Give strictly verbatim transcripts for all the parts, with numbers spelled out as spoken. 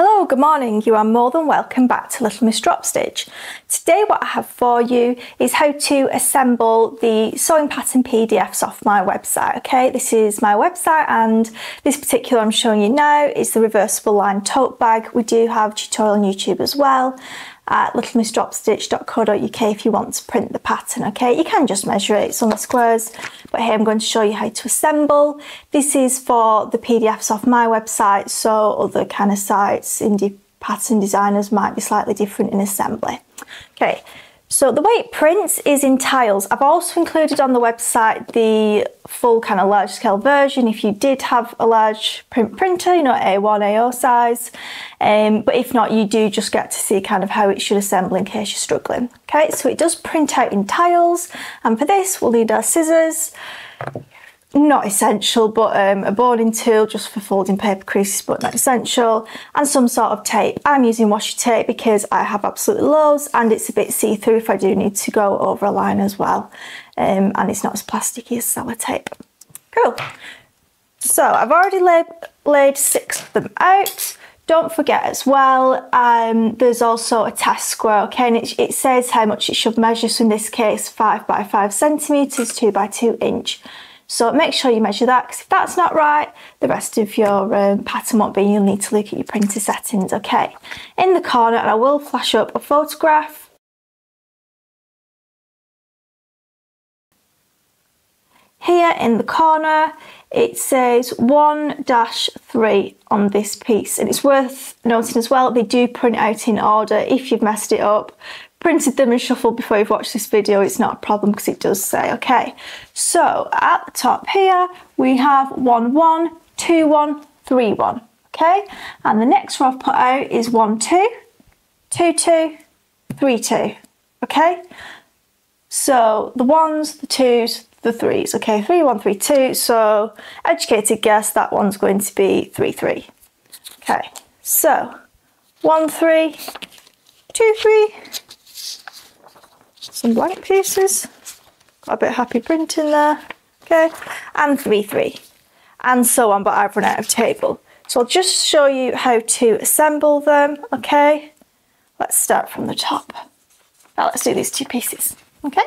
Hello, good morning. You are more than welcome back to Little Miss Drop Stitch. Today what I have for you is how to assemble the sewing pattern P D Fs off my website, okay? This is my website, and this particular I'm showing you now is the reversible line tote bag. We do have a tutorial on YouTube as well at little miss drop stitch dot co dot U K if you want to print the pattern, okay? You can just measure it, it's on the squares, but here I'm going to show you how to assemble. This is for the P D Fs off my website, so other kind of sites, indie pattern designers might be slightly different in assembly. Okay, so the way it prints is in tiles. I've also included on the website the full kind of large scale version if you did have a large print printer, you know, A one, A zero size. Um, but if not, you do just get to see kind of how it should assemble in case you're struggling. Okay, so it does print out in tiles. And for this, we'll need our scissors. Not essential, but um, a boarding tool just for folding paper creases, but not essential, and some sort of tape. I'm using washi tape because I have absolutely loads and it's a bit see-through if I do need to go over a line as well, um, and it's not as plasticky as sellotape. Cool. So I've already laid, laid six of them out. Don't forget as well, um, there's also a test square, okay, and it, it says how much it should measure, so in this case five by five centimetres, two by two inch. So make sure you measure that, because if that's not right, the rest of your um, pattern won't be, you'll need to look at your printer settings, okay? In the corner, and I will flash up a photograph. Here in the corner, it says one dash three on this piece, and it's worth noting as well, they do print out in order. If you've messed it up, printed them and shuffled before you've watched this video, it's not a problem because it does say, okay. So at the top here, we have one one, two one, three one, okay? And the next row I've put out is one two, two two, three two, okay? So the ones, the twos, the threes, okay? three one, three two, so educated guess that one's going to be three three. Okay, so one three, two three, some blank pieces, got a bit of happy print in there, okay, and three three, and so on, but I've run out of table. So I'll just show you how to assemble them, okay. Let's start from the top. Now let's do these two pieces, okay.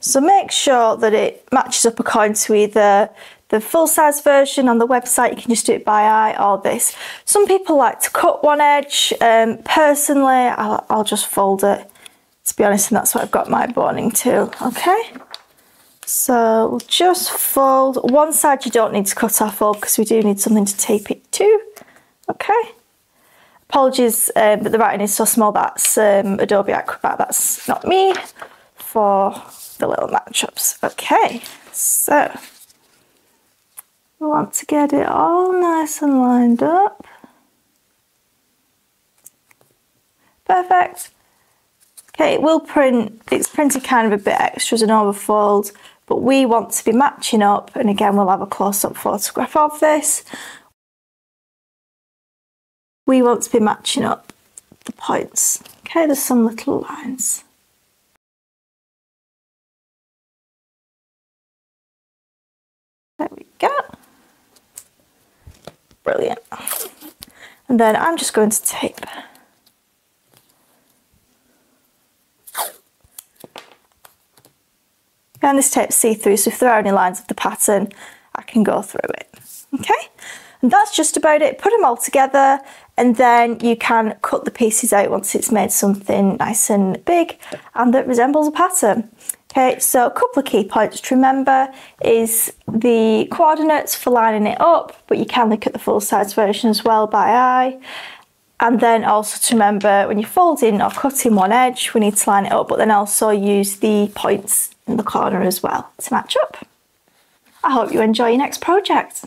So make sure that it matches up according to either the full-size version on the website, you can just do it by eye, or this. Some people like to cut one edge. Um, personally, I'll, I'll just fold it, to be honest, and that's why I've got my boarding tool, okay? So we'll just fold. One side you don't need to cut off all because we do need something to tape it to, okay? Apologies, uh, but the writing is so small, that's um, Adobe Acrobat, that's not me, for the little matchups. Okay, so we want to get it all nice and lined up. Perfect. Okay, it will print, it's printed kind of a bit extra as an overfold, but we want to be matching up, and again we'll have a close-up photograph of this. We want to be matching up the points. Okay, there's some little lines. There we go. Brilliant. And then I'm just going to tape. And this tape's see-through, so if there are any lines of the pattern, I can go through it. Okay? And that's just about it. Put them all together, and then you can cut the pieces out once it's made something nice and big and that resembles a pattern. Okay, so a couple of key points to remember is the coordinates for lining it up, but you can look at the full size version as well by eye. And then also to remember when you're folding or cutting one edge, we need to line it up, but then also use the points in the corner as well to match up. I hope you enjoy your next project.